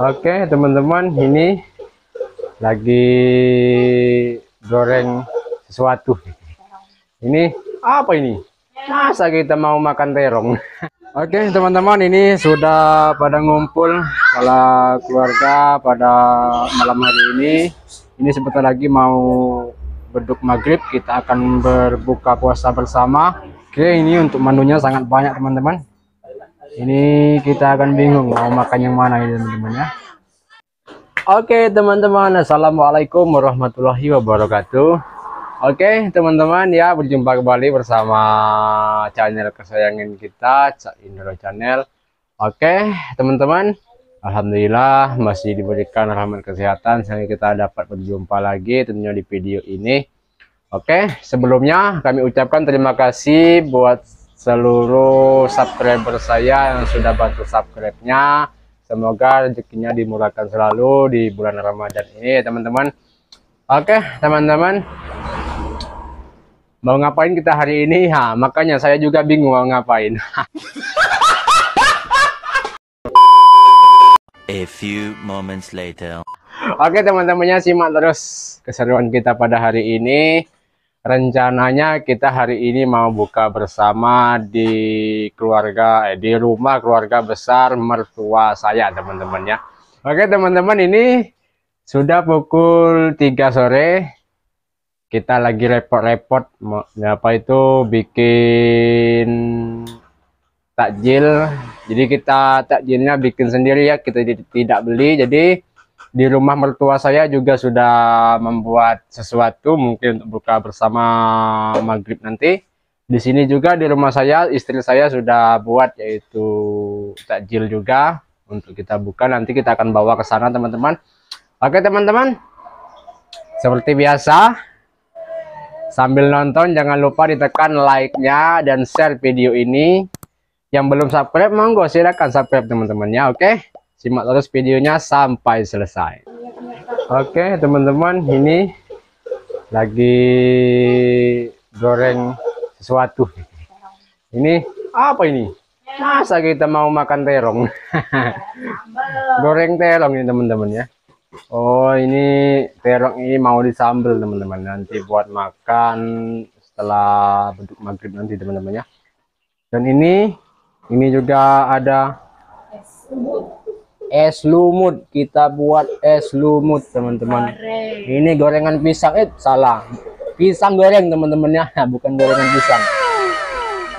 Oke teman-teman, ini lagi goreng sesuatu. Ini apa ini? Masa kita mau makan terong. Oke teman-teman, ini sudah pada ngumpul kepala keluarga pada malam hari ini. Ini sebentar lagi mau beduk maghrib, kita akan berbuka puasa bersama. Oke, ini untuk menunya sangat banyak teman-teman. Ini kita akan bingung mau makan yang mana ini teman-teman ya. Oke teman-teman, assalamualaikum warahmatullahi wabarakatuh. Oke teman-teman ya, berjumpa kembali bersama channel kesayangan kita, Cak Indra Channel. Oke teman-teman, alhamdulillah masih diberikan rahmat kesehatan sehingga kita dapat berjumpa lagi tentunya di video ini. Oke, sebelumnya kami ucapkan terima kasih buat seluruh subscriber saya yang sudah bantu subscribe-nya. Semoga rezekinya dimurahkan selalu di bulan Ramadan ini teman-teman. Oke teman-teman, mau ngapain kita hari ini? Ha, makanya saya juga bingung mau ngapain. A few moments later. Oke teman-temannya, simak terus keseruan kita pada hari ini. Rencananya kita hari ini mau buka bersama di keluarga, di rumah keluarga besar mertua saya teman-teman ya. Oke teman-teman, ini sudah pukul 3 sore. Kita lagi repot-repot apa itu bikin takjil. Jadi kita takjilnya bikin sendiri ya, kita tidak beli. Jadi di rumah mertua saya juga sudah membuat sesuatu mungkin untuk buka bersama maghrib nanti. Di sini juga di rumah saya, istri saya sudah buat yaitu takjil juga untuk kita buka, nanti kita akan bawa ke sana teman-teman. Oke teman-teman, seperti biasa sambil nonton jangan lupa ditekan like-nya dan share video ini. Yang belum subscribe monggo silakan subscribe teman-teman ya. Oke, simak terus videonya sampai selesai. Oke teman-teman, ini lagi goreng sesuatu. Ini apa ini? Masa kita mau makan terong. Goreng terong ini teman-teman ya. Oh, ini terong ini mau disambel teman-teman, nanti buat makan setelah beduk maghrib nanti teman-teman ya. Dan ini juga ada es lumut, kita buat es lumut teman-teman. Ini gorengan pisang, salah, pisang goreng teman-temannya, bukan gorengan pisang.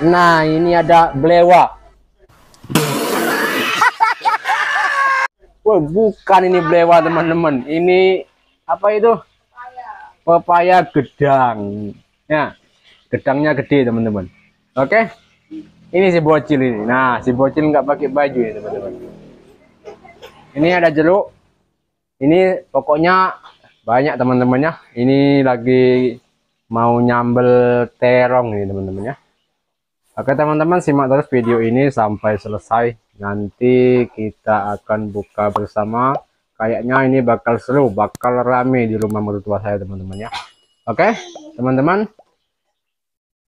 Nah, ini ada blewa. Wah, bukan ini blewa teman-teman, ini apa itu? Pepaya gedang. Ya, gedangnya gede teman-teman. Oke, ini si bocil ini. Nah, si bocil nggak pakai baju ya teman-teman. Ini ada jeruk, ini pokoknya banyak teman-temannya. Ini lagi mau nyambel terong ini teman-temannya. Oke teman-teman, simak terus video ini sampai selesai. Nanti kita akan buka bersama. Kayaknya ini bakal seru, bakal rame di rumah mertua saya teman-temannya. Oke teman-teman,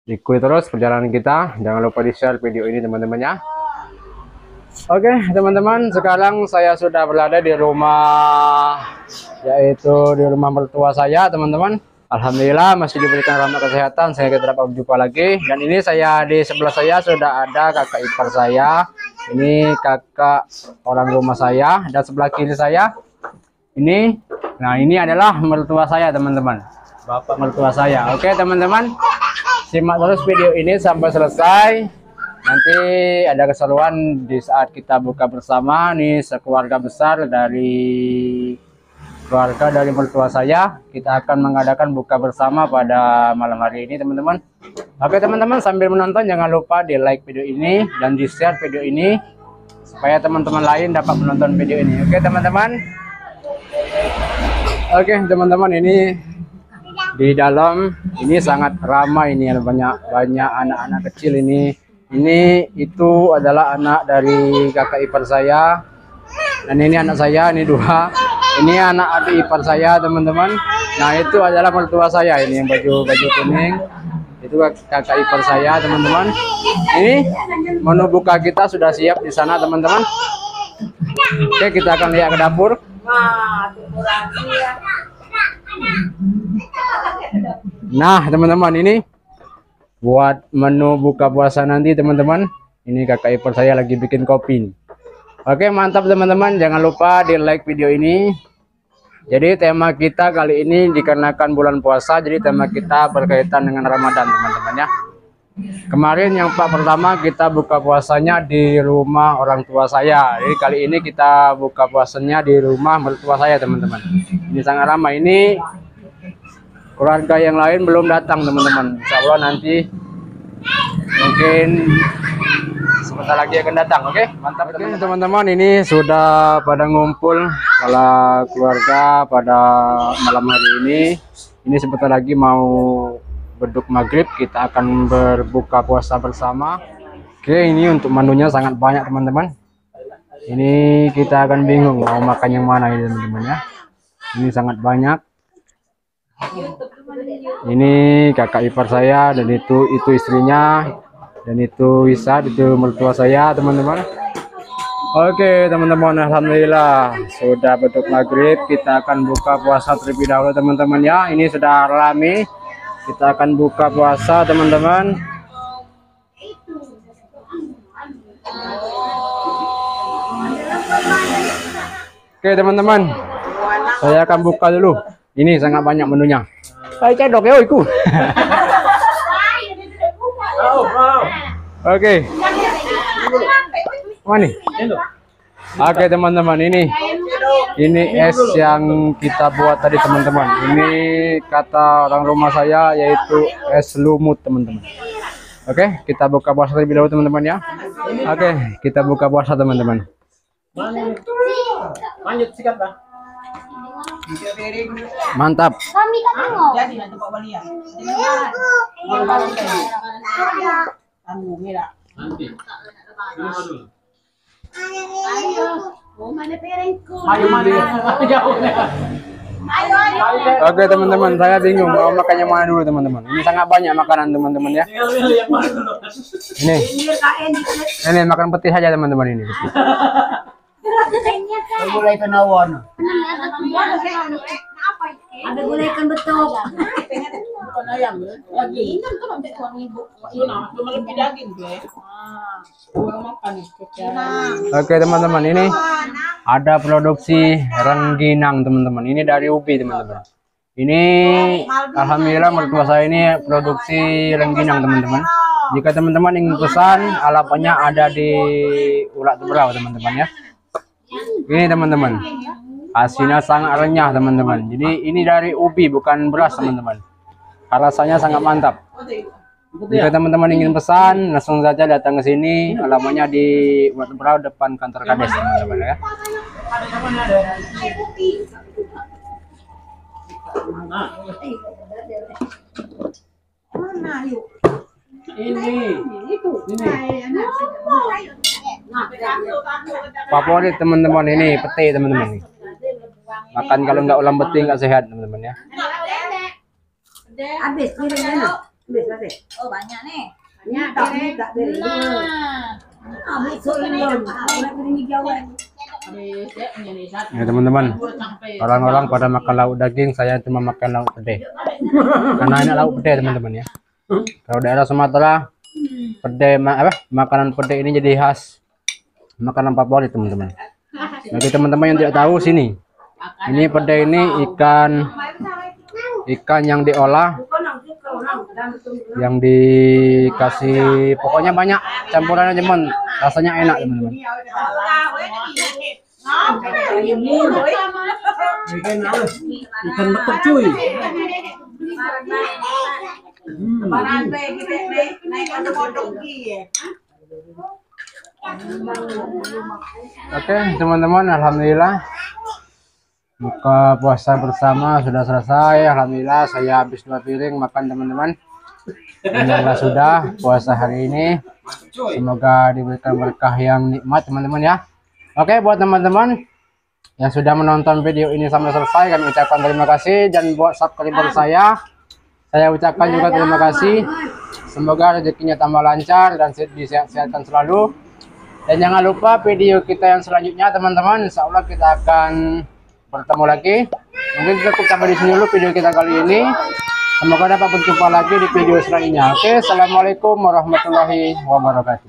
ikuti terus perjalanan kita. Jangan lupa di share video ini teman-temannya. Oke teman-teman, sekarang saya sudah berada di rumah, yaitu di rumah mertua saya teman-teman. Alhamdulillah masih diberikan rahmat kesehatan sehingga kita dapat berjumpa lagi. Dan ini saya, di sebelah saya sudah ada kakak ipar saya. Ini kakak orang rumah saya. Dan sebelah kiri saya ini, nah ini adalah mertua saya teman-teman, bapak mertua saya. Oke teman-teman, simak terus video ini sampai selesai. Nanti ada keseruan di saat kita buka bersama nih sekeluarga besar dari keluarga dari mertua saya. Kita akan mengadakan buka bersama pada malam hari ini teman-teman. Oke teman-teman, sambil menonton jangan lupa di like video ini dan di share video ini supaya teman-teman lain dapat menonton video ini. Oke teman-teman. Oke teman-teman, ini di dalam ini sangat ramai, ini banyak anak-anak kecil ini. Ini itu adalah anak dari kakak ipar saya. Dan ini anak saya, ini dua. Ini anak adik ipar saya teman-teman. Nah, itu adalah mertua saya. Ini yang baju kuning itu kakak ipar saya teman-teman. Ini menu buka kita sudah siap di sana teman-teman. Oke, kita akan lihat ke dapur. Nah, teman-teman, ini buat menu buka puasa nanti, teman-teman. Ini kakak ipar saya lagi bikin kopi. Oke, mantap, teman-teman. Jangan lupa di like video ini. Jadi tema kita kali ini dikarenakan bulan puasa, jadi tema kita berkaitan dengan Ramadan, teman-teman, ya. Kemarin yang pertama kita buka puasanya di rumah orang tua saya. Jadi kali ini kita buka puasanya di rumah mertua saya, teman-teman. Ini sangat ramai. Ini keluarga yang lain belum datang, teman-teman. Insya Allah nanti mungkin sebentar lagi akan datang. Oke, mantap, teman-teman. Ini sudah pada ngumpul kepala keluarga pada malam hari ini. Ini sebentar lagi mau beduk maghrib, kita akan berbuka puasa bersama. Oke, ini untuk menunya sangat banyak, teman-teman. Ini kita akan bingung mau makan yang mana ini, teman-teman, ya. Ini sangat banyak. Ini kakak ipar saya, dan itu istrinya, dan itu Wisa, itu mertua saya, teman-teman. Oke, teman-teman, alhamdulillah sudah beduk maghrib, kita akan buka puasa terlebih dahulu, teman-teman, ya. Ini sudah rame, kita akan buka puasa, teman-teman. Oke, teman-teman, saya akan buka dulu. Ini sangat banyak menunya. Saya cedok ya, iku. Oke. Mana? Oke, teman-teman, ini es yang kita buat tadi, teman-teman. Ini kata orang rumah saya yaitu es lumut, teman-teman. Oke, kita buka puasa terlebih dahulu, teman-teman, ya. Oke, kita buka puasa, teman-teman. Lanjut sikat, Pak. Mantap. Oke, teman-teman, saya bingung mau makannya mana dulu, teman-teman. Ini sangat banyak makanan, teman-teman, ya. Ini makan peti saja, teman-teman, ini. Ada gulai penawon. Ada gulai ikan betok. Bukan ayam lagi. Oke, teman-teman, ini ada produksi rengginang, teman-teman. Ini dari UPI, teman-teman. Ini alhamdulillah mertua saya ini produksi rengginang, teman-teman. Jika teman-teman ingin pesan, alapannya ada di Watubraw, teman-teman, ya. Ini, teman-teman, asinnya sangat renyah, teman-teman. Jadi ini dari ubi, bukan beras, teman-teman. Rasanya sangat mantap. Jika teman-teman ingin pesan, langsung saja datang ke sini. Alamannya di Watubraw depan kantor Kades, teman-teman, ya. Ini. Favorit, teman-teman, ini pete, teman-teman. Makan kalau nggak ulam pete nggak sehat, teman-teman, ya. Habis banyak nih. Ya, teman-teman, orang-orang pada makan lauk daging, saya cuma makan lauk pete. Karena enak lauk pete, teman-teman, ya. Kalau daerah Sumatera, pede makanan pede ini jadi khas makanan favorit, teman-teman. Bagi teman-teman yang tidak tahu, sini ini pede ini ikan yang diolah, yang dikasih, pokoknya banyak campurannya, cuman rasanya enak, teman-teman. Ikan betok, cuy. Oke, teman-teman, alhamdulillah buka puasa bersama sudah selesai. Alhamdulillah saya habis 2 piring makan, teman-teman. Alhamdulillah sudah puasa hari ini, semoga diberikan berkah yang nikmat, teman-teman, ya. Oke, buat teman-teman yang sudah menonton video ini sampai selesai, kami ucapkan terima kasih. Dan buat subscriber saya ucapkan juga terima kasih. Semoga rezekinya tambah lancar dan disehat-sehatkan selalu. Dan jangan lupa video kita yang selanjutnya teman-teman, insya Allah kita akan bertemu lagi. Mungkin kita cukup sampai di sini dulu video kita kali ini. Semoga dapat berjumpa lagi di video selanjutnya. Oke, assalamualaikum warahmatullahi wabarakatuh.